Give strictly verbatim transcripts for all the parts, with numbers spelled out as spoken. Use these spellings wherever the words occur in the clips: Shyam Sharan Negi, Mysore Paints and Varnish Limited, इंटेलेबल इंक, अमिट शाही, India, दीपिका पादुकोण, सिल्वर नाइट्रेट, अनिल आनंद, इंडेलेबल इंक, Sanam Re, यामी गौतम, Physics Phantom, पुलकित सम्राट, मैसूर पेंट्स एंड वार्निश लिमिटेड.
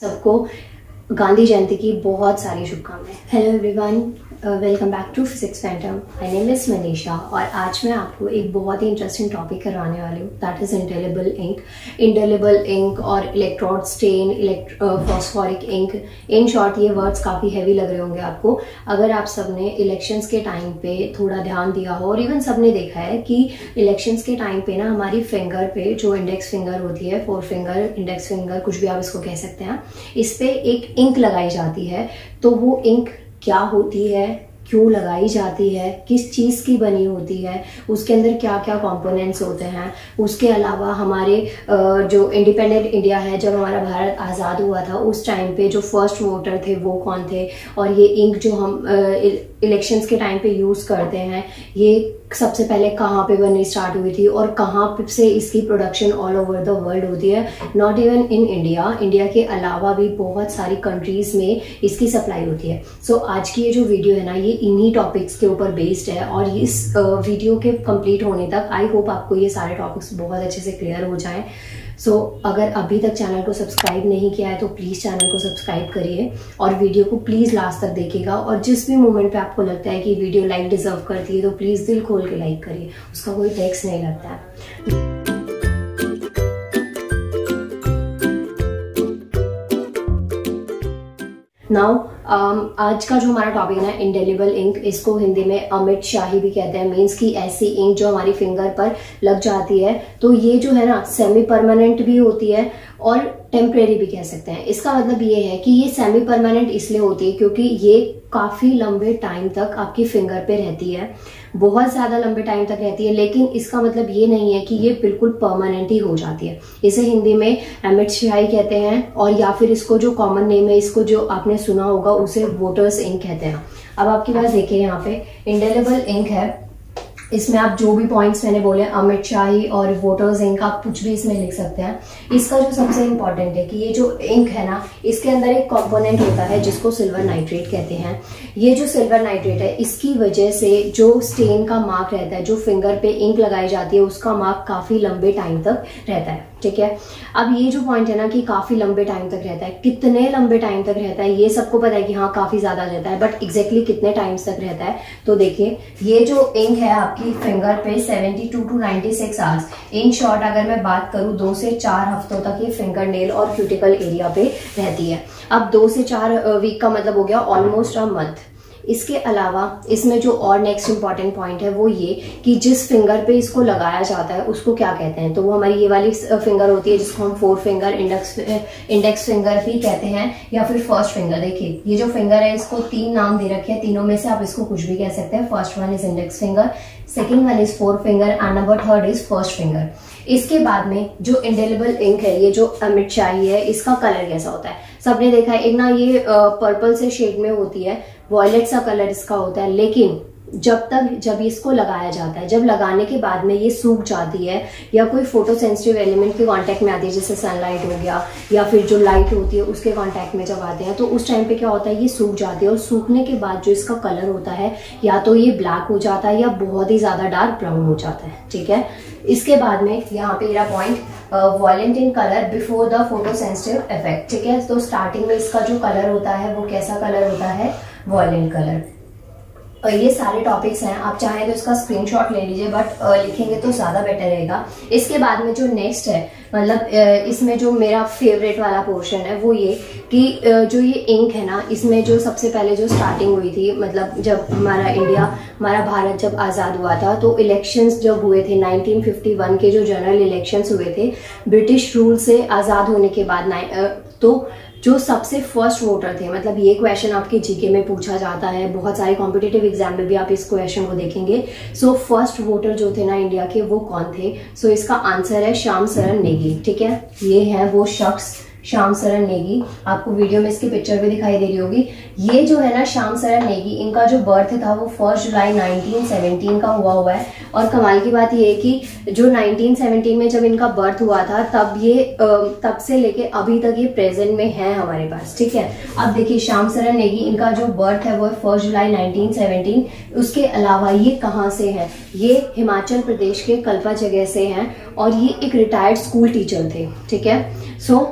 सबको गांधी जयंती की बहुत सारी शुभकामनाएं। Hello everyone, welcome back to physics phantom. My name is Manisha और आज मैं आपको एक बहुत ही इंटरेस्टिंग टॉपिक करवाने वाली हूँ, that is इंटेलेबल इंक। इंटेलेबल इंक और electrode stain, phosphoric ink, in short ये वर्ड्स काफ़ी हैवी लग रहे होंगे आपको। अगर आप सबने इलेक्शंस के टाइम पे थोड़ा ध्यान दिया हो और इवन सबने देखा है कि इलेक्शंस के टाइम पे ना हमारी फिंगर पे जो इंडेक्स फिंगर होती है, फोर फिंगर, इंडेक्स फिंगर, कुछ भी आप इसको कह सकते हैं, इस पर एक इंक लगाई जाती है। तो वो इंक क्या होती है, क्यों लगाई जाती है, किस चीज़ की बनी होती है, उसके अंदर क्या क्या कंपोनेंट्स होते हैं, उसके अलावा हमारे जो इंडिपेंडेंट इंडिया है, जब हमारा भारत आज़ाद हुआ था उस टाइम पे जो फर्स्ट वोटर थे वो कौन थे, और ये इंक जो हम इलेक्शंस के टाइम पे यूज़ करते हैं ये सबसे पहले कहाँ पे बननी स्टार्ट हुई थी और कहाँ पे से इसकी production all over the world होती है। Not even in India, India के अलावा भी बहुत सारी कंट्रीज़ में इसकी सप्लाई होती है। सो so, आज की ये जो वीडियो है ना, ये इन्हीं टॉपिक्स के ऊपर बेस्ड है और इस वीडियो के कंप्लीट होने तक आई होप आपको ये सारे टॉपिक्स बहुत अच्छे से क्लियर हो जाएं। सो so, अगर अभी तक चैनल को सब्सक्राइब नहीं किया है तो प्लीज़ चैनल को सब्सक्राइब करिए और वीडियो को प्लीज़ लास्ट तक देखिएगा। और जिस भी मोमेंट पे आपको लगता है कि वीडियो लाइक डिजर्व करती है तो प्लीज़ दिल खोल के लाइक करिए, उसका कोई टैक्स नहीं लगता है। नाउ um, आज का जो हमारा टॉपिक है इंटेलेबल इंक, इसको हिंदी में अमिट शाही भी कहते हैं। मीन्स कि ऐसी इंक जो हमारी फिंगर पर लग जाती है, तो ये जो है ना सेमी परमानेंट भी होती है और टेम्परेरी भी कह सकते हैं। इसका मतलब ये है कि ये सेमी परमानेंट इसलिए होती है क्योंकि ये काफ़ी लंबे टाइम तक आपकी फिंगर पे रहती है, बहुत ज़्यादा लंबे टाइम तक रहती है, लेकिन इसका मतलब ये नहीं है कि ये बिल्कुल परमानेंट ही हो जाती है। इसे हिंदी में अमिट शाही कहते हैं और या फिर इसको जो कॉमन नेम है, इसको जो आपने सुना होगा उसे वोटर्स इंक कहते हैं। अब आपके पास देखिए यहाँ पे इंटेलेबल इंक है, इसमें आप जो भी पॉइंट्स मैंने बोले अमिट शाही और वोटर्स इंक, आप कुछ भी इसमें लिख सकते हैं। इसका जो सबसे इम्पॉर्टेंट है कि ये जो इंक है ना, इसके अंदर एक कंपोनेंट होता है जिसको सिल्वर नाइट्रेट कहते हैं। ये जो सिल्वर नाइट्रेट है, इसकी वजह से जो स्टेन का मार्क रहता है, जो फिंगर पे इंक लगाई जाती है उसका मार्क काफ़ी लंबे टाइम तक रहता है। ठीक है, अब ये जो पॉइंट है ना कि काफ़ी लंबे टाइम तक रहता है, कितने लंबे टाइम तक रहता है ये सबको पता है कि हाँ काफ़ी ज़्यादा रहता है, बट एग्जैक्टली कितने टाइम तक रहता है। तो देखिए ये जो इंक है की फिंगर पे seventy two to ninety six hours, in short अगर मैं बात करूं दो से चार हफ्तों तक ये फिंगर नेल और क्यूटिकल एरिया पे रहती है। अब दो से चार वीक का मतलब हो गया ऑलमोस्ट अ मंथ। इसके अलावा इसमें जो और नेक्स्ट इम्पॉर्टेंट पॉइंट है वो ये कि जिस फिंगर पे इसको लगाया जाता है उसको क्या कहते हैं, तो वो हमारी ये वाली फिंगर होती है जिसको हम fore finger, index index finger भी कहते हैं या फिर फर्स्ट फिंगर। देखिए ये जो फिंगर है इसको तीन नाम दे रखे हैं, तीनों में से आप इसको कुछ भी कह सकते हैं। First one is index finger, second one is four finger and number third is first finger. इसके बाद में जो इंटेलेबल इंक है, ये जो अमिट शाही है, इसका कलर कैसा होता है सबने देखा है। एक ना ये पर्पल से शेड में होती है, वॉयलेट सा कलर इसका होता है, लेकिन जब तक जब इसको लगाया जाता है, जब लगाने के बाद में ये सूख जाती है या कोई फोटो सेंसिटिव एलिमेंट के कांटेक्ट में आती है, जैसे सनलाइट हो गया या फिर जो लाइट होती है उसके कांटेक्ट में जब आते हैं, तो उस टाइम पे क्या होता है ये सूख जाती है। और सूखने के बाद जो इसका कलर होता है, या तो ये ब्लैक हो जाता है या बहुत ही ज़्यादा डार्क ब्राउन हो जाता है। ठीक है, इसके बाद में यहाँ पे मेरा point violent in colour before the photo sensitive effect. ठीक है, तो स्टार्टिंग में इसका जो कलर होता है वो कैसा कलर होता है, वॉयलेंट कलर। और ये सारे टॉपिक्स हैं, आप चाहें तो इसका स्क्रीनशॉट ले लीजिए, बट लिखेंगे तो ज़्यादा बेटर रहेगा। इसके बाद में जो नेक्स्ट है, मतलब इसमें जो मेरा फेवरेट वाला पोर्शन है वो ये कि जो ये इंक है ना, इसमें जो सबसे पहले जो स्टार्टिंग हुई थी, मतलब जब हमारा इंडिया, हमारा भारत जब आज़ाद हुआ था तो इलेक्शंस जब हुए थे नाइंटीन फिफ्टी वन के, जो जनरल इलेक्शंस हुए थे ब्रिटिश रूल से आज़ाद होने के बाद, तो जो सबसे फर्स्ट वोटर थे, मतलब ये क्वेश्चन आपके जीके में पूछा जाता है, बहुत सारे कॉम्पिटिटिव एग्जाम में भी आप इस क्वेश्चन को देखेंगे। सो फर्स्ट वोटर जो थे ना इंडिया के, वो कौन थे? सो so, इसका आंसर है श्याम शरण नेगी। ठीक है, ये है वो शख्स श्याम शरण नेगी, आपको वीडियो में इसकी पिक्चर भी दिखाई दे रही होगी। ये जो है ना श्याम शरण नेगी, इनका जो बर्थ था वो फर्स्ट जुलाई नाइंटीन सेवनटीन का हुआ हुआ है। और कमाल की बात ये है कि जो नाइंटीन सेवनटीन में जब इनका बर्थ हुआ था, तब ये तब से लेके अभी तक ये प्रेजेंट में है हमारे पास। ठीक है, अब देखिए श्याम शरण नेगी, इनका जो बर्थ है वो फर्स्ट जुलाई नाइंटीन सेवनटीन। उसके अलावा ये कहाँ से हैं? ये हिमाचल प्रदेश के कल्पा जगह से हैं और ये एक रिटायर्ड स्कूल टीचर थे। ठीक है, सो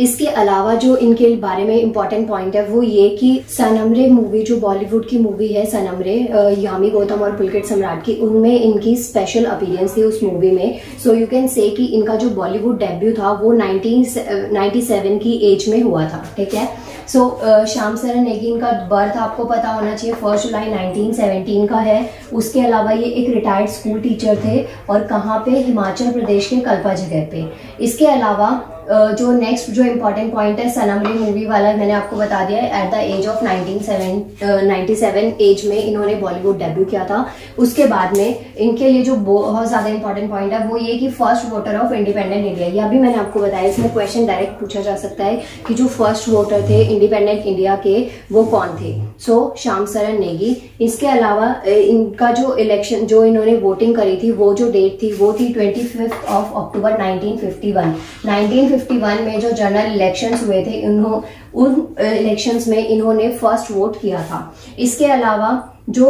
इसके अलावा जो इनके बारे में इम्पोर्टेंट पॉइंट है वो ये कि सनम रे मूवी जो बॉलीवुड की मूवी है सनम रे, यामी गौतम और पुलकित सम्राट की, उनमें इनकी स्पेशल अपीयरेंस थी उस मूवी में। सो यू कैन से कि इनका जो बॉलीवुड डेब्यू था वो नाइनटीन नाइंटी सेवन की एज में हुआ था, ठीक है। सो so, श्याम शरण नेगी इनका बर्थ आपको पता होना चाहिए, फर्स्ट जुलाई नाइनटीन सेवनटीन का है। उसके अलावा ये एक रिटायर्ड स्कूल टीचर थे और कहाँ पे, हिमाचल प्रदेश के कल्पा जगह पे। इसके अलावा जो नेक्स्ट जो इम्पॉर्टेंट पॉइंट है, सनम रे मूवी वाला मैंने आपको बता दिया है, at the age of nineteen ninety seven age में इन्होंने बॉलीवुड डेब्यू किया था। उसके बाद में इनके लिए जो बहुत ज़्यादा इंपॉर्टेंट पॉइंट है वो ये कि first voter of independent India, यह भी मैंने आपको बताया। इसमें क्वेश्चन डायरेक्ट पूछा जा सकता है कि जो फर्स्ट वोटर थे इंडिपेंडेंट इंडिया के वो कौन थे। सो so, श्याम शरण नेगी। इसके अलावा इनका जो इलेक्शन, जो इन्होंने वोटिंग करी थी, वो जो डेट थी वो थी twenty fifth of October nineteen fifty one. Nineteen fifty one में जो जनरल इलेक्शंस हुए थे, इन्हों उन इलेक्शंस में इन्होंने फर्स्ट वोट किया था। इसके अलावा जो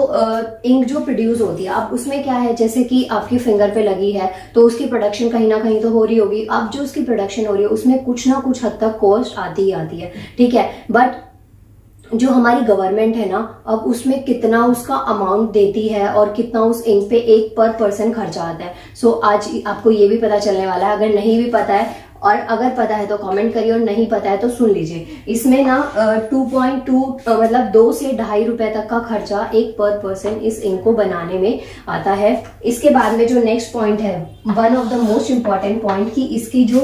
इंक जो प्रोड्यूस होती है, अब उसमें क्या है, जैसे कि आपकी फिंगर पे लगी है तो उसकी प्रोडक्शन कहीं ना कहीं तो हो रही होगी। अब जो उसकी प्रोडक्शन हो रही है उसमें कुछ ना कुछ हद तक कॉस्ट आती ही आती है, ठीक है। बट जो हमारी गवर्नमेंट है ना, अब उसमें कितना उसका अमाउंट देती है और कितना उस इंक पे एक पर पर्सन खर्चा आता है। सो आज आपको ये भी पता चलने वाला है, अगर नहीं भी पता है, और अगर पता है तो कमेंट करिए और नहीं पता है तो सुन लीजिए। इसमें ना टू पॉइंट टू मतलब दो से ढाई रुपए तक का खर्चा एक पर पर्सन इस इंक को बनाने में आता है। इसके बाद में जो नेक्स्ट पॉइंट है, one of the most important point, कि इसकी जो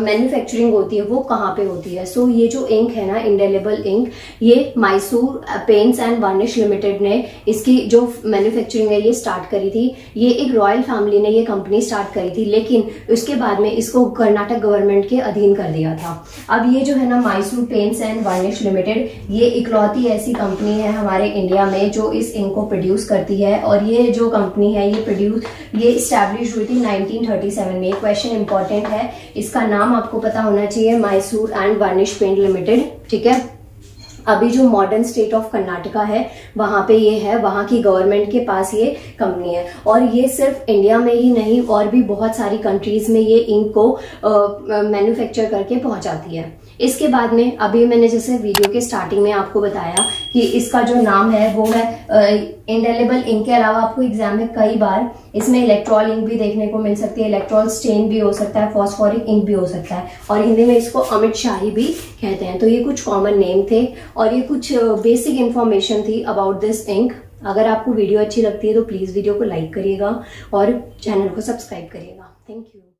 मैन्युफैक्चरिंग uh, uh, होती है वो कहाँ पे होती है। सो so, ये जो इंक है ना, इंडेलेबल इंक, ये मैसूर पेंट्स एंड वार्निश लिमिटेड ने इसकी जो मैन्युफैक्चरिंग है ये स्टार्ट करी थी। ये एक रॉयल फैमिली ने ये कंपनी स्टार्ट करी थी, लेकिन उसके बाद में इसको कर्नाटक गवर्नमेंट के अधीन कर दिया था। अब ये जो है ना मैसूर पेंट्स एंड वार्निश लिमिटेड, ये इकलौती ऐसी कंपनी है हमारे इंडिया में जो इस इंक को प्रोड्यूस करती है। और ये जो कंपनी है ये प्रोड्यूस ये इस्टेब्लिश हुई थी नाइनटीन थर्टी सेवन में। क्वेश्चन इंपॉर्टेंट है, इसका नाम आपको पता होना चाहिए, Mysore and varnish paint limited, ठीक है। अभी जो मॉडर्न स्टेट ऑफ कर्नाटका है वहाँ पे ये है, वहाँ की गवर्नमेंट के पास ये कंपनी है। और ये सिर्फ इंडिया में ही नहीं, और भी बहुत सारी कंट्रीज में ये इंक को मैन्युफैक्चर करके पहुँचाती है। इसके बाद में, अभी मैंने जैसे वीडियो के स्टार्टिंग में आपको बताया कि इसका जो नाम है वो है इंडेलेबल इंक। के अलावा आपको एग्जाम में कई बार इसमें इलेक्ट्रॉल इंक भी देखने को मिल सकती है, इलेक्ट्रॉल स्टेन भी हो सकता है, फॉस्फोरिक इंक भी हो सकता है, और हिंदी में इसको अमित शाही भी कहते हैं। तो ये कुछ कॉमन नेम थे और ये कुछ बेसिक इन्फॉर्मेशन थी अबाउट दिस इंक। अगर आपको वीडियो अच्छी लगती है तो प्लीज़ वीडियो को लाइक करिएगा और चैनल को सब्सक्राइब करिएगा। Thank you.